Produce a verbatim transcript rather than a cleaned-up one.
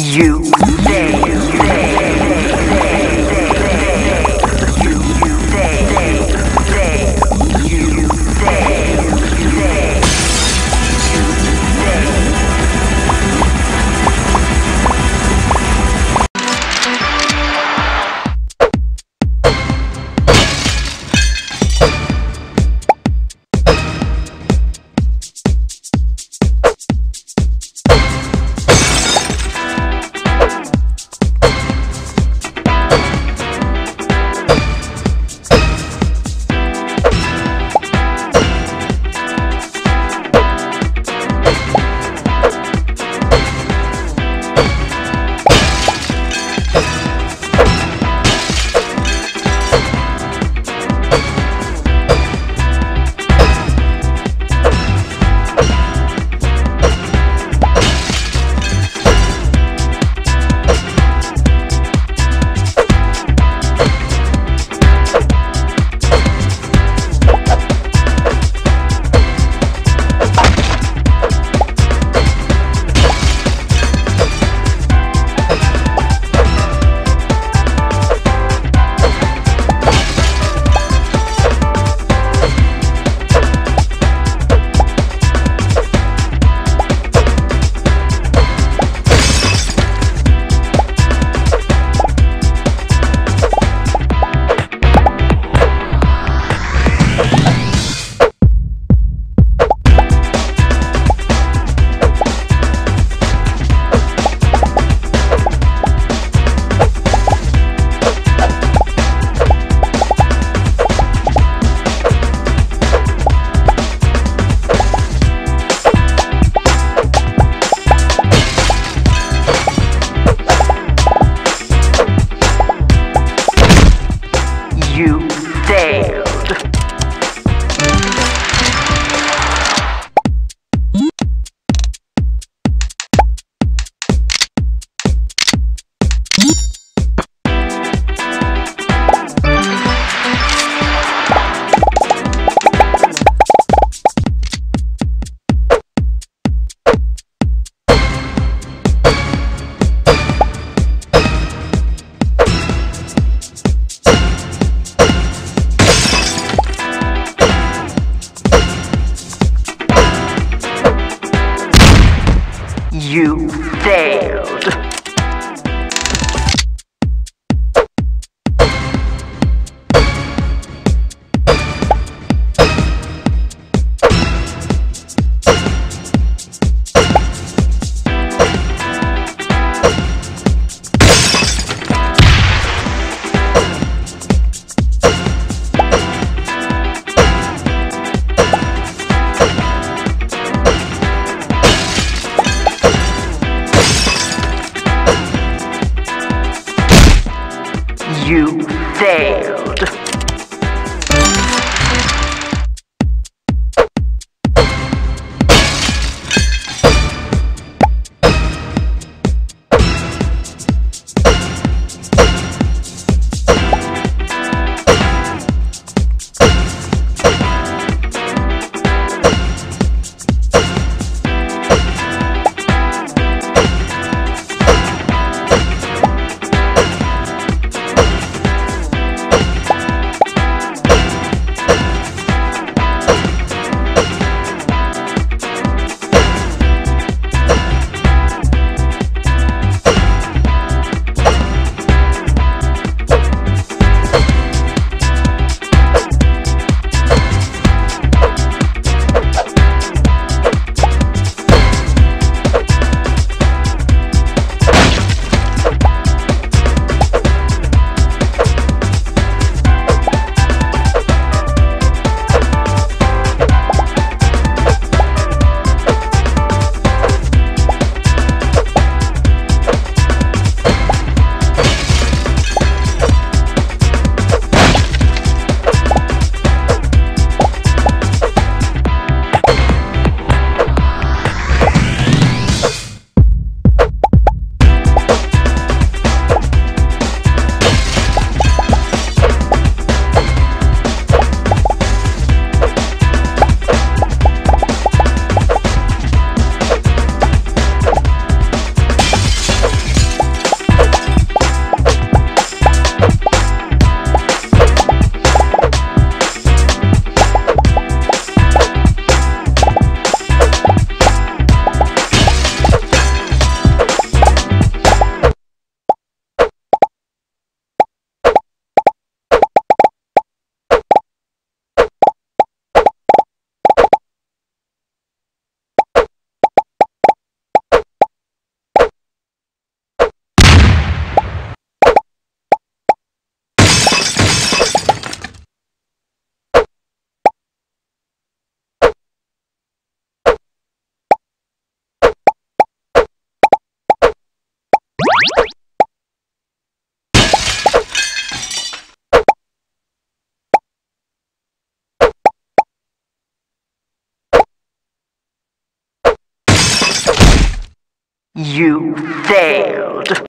You say, you failed. You failed. You failed. You failed.